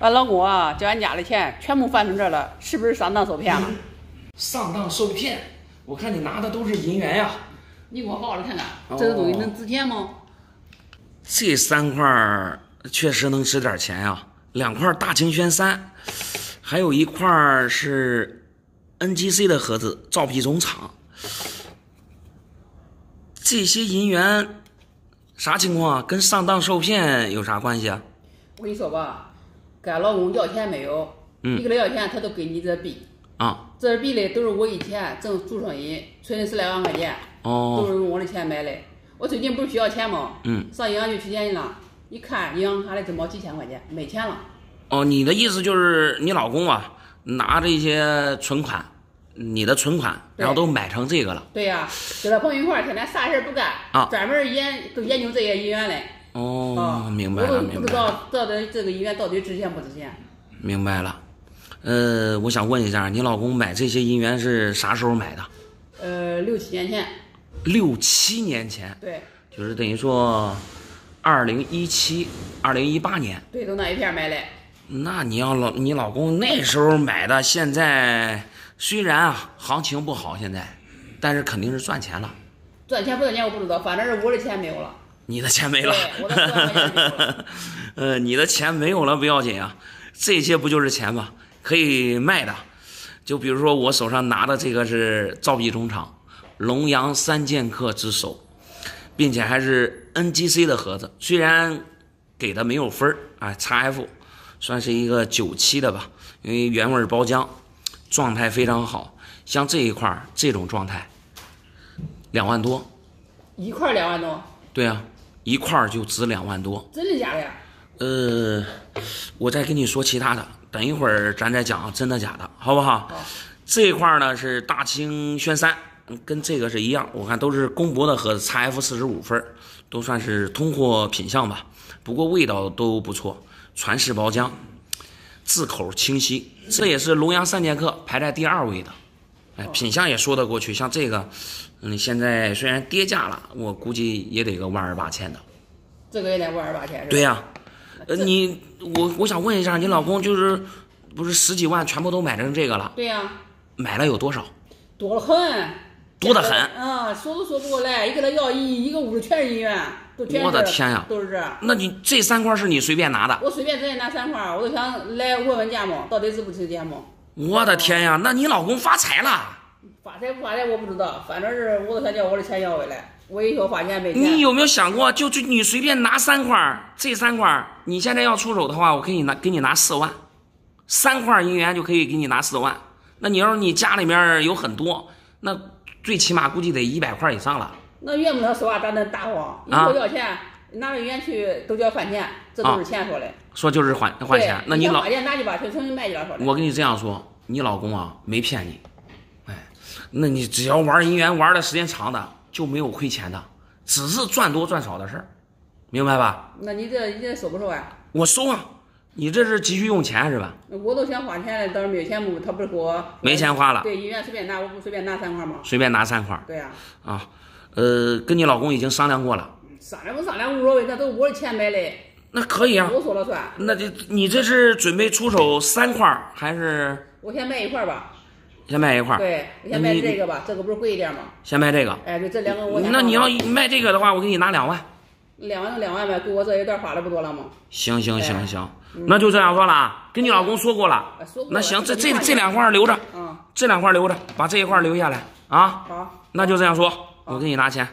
完，老谷啊，交俺家的钱全部翻成这了，是不是上当受骗了？上当受骗？我看你拿的都是银元呀！你给我抱着看看，这个东西能值钱吗？这3块确实能值点钱啊，2块大秦宣三，还有1块是 NGC 的盒子，造币总厂。这些银元啥情况啊？跟上当受骗有啥关系啊？我跟你说吧。 给俺老公要钱没有？你给他要钱，他都给你这币啊。这币嘞都是我以前挣做生意存的10来万块钱，哦，都是用我的钱买的。我最近不是需要钱吗？上银行去取钱去了，一看银行卡里只冒7000块钱，没钱了。哦，你的意思就是你老公啊拿这些存款，你的存款，然后都买成这个了。对呀，跟他朋友一块儿天天啥事不干啊，专门研究这些银元嘞。 哦，明白了，明白了。不知道到底这个银元到底值钱不值钱？明白了。我想问一下，你老公买这些银元是啥时候买的？6、7年前。6、7年前。对。就是等于说，2017、2018年。对，都那一片买的。那你老公那时候买的，现在虽然啊行情不好，现在，但是肯定是赚钱了。赚钱不赚钱我不知道，反正是我的钱没有了。 你的钱没了，你的钱没有了不要紧啊，这些不就是钱吗？可以卖的，就比如说我手上拿的这个是造币总厂龙阳3剑客之首，并且还是 NGC 的盒子，虽然给的没有分儿啊 ，XF 算是一个97的吧，因为原味包浆，状态非常好，像这一块这种状态，2万多，1块2万多，对啊。 1块就值2万多，真的假的呀？我再跟你说其他的，等一会儿咱再讲真的假的，好不好？好。这一块呢是大清宣三，跟这个是一样，我看都是公博的盒子 ，XF45分，都算是通货品相吧。不过味道都不错，传世包浆，字口清晰，这也是龙阳3剑客排在第2位的，哎，品相也说得过去，像这个。 现在虽然跌价了，我估计也得个12800的，这个也得12800是吧？对呀、我想问一下，你老公就是不是10几万全部都买成这个了？对呀、买了有多少？多了很，多得很啊，说都说不过来，一个他要一个50全是银元，我的天呀，都是这。那你这3块是你随便拿的？我随便直接拿3块，我都想来问问价嘛，到底值不值钱嘛？我的天呀，那你老公发财了？ 发财不发财我不知道，反正是我都想叫我的钱要回来。我一说发钱没钱。你有没有想过，就你随便拿3块，这3块你现在要出手的话，我给你拿4万，3块银元就可以给你拿4万。那你要是你家里面有很多，那最起码估计得100块以上了。那怨不得说话，咱那大方，你说要钱，拿着银元去都叫还钱，这都是钱说的。说就是还钱，那你老把钱拿去吧，去重新卖去了说的。我跟你这样说，你老公啊没骗你。 那你只要玩银元玩的时间长的，就没有亏钱的，只是赚多赚少的事儿，明白吧？那你这收不收呀、啊？我收啊，你这是急需用钱是吧？我都想花钱了，但是没钱不，他不是给我没钱花了。对，银元随便拿，我不随便拿3块吗？随便拿3块。对呀、啊。啊，跟你老公已经商量过了。商量无所谓，那都是我的钱买的。那可以啊。我说了算。那你这是准备出手3块还是？我先卖1块吧。 先卖1块，对，先卖这个吧，这个不是贵一点吗？先卖这个，哎，对，这2个我。那你要卖这个的话，我给你拿2万。2万呗，给我这一段花了不多了吗？行，那就这样说了啊，跟你老公说过了。那行，这2块留着，这2块留着，把这1块留下来啊。好，那就这样说，我给你拿钱。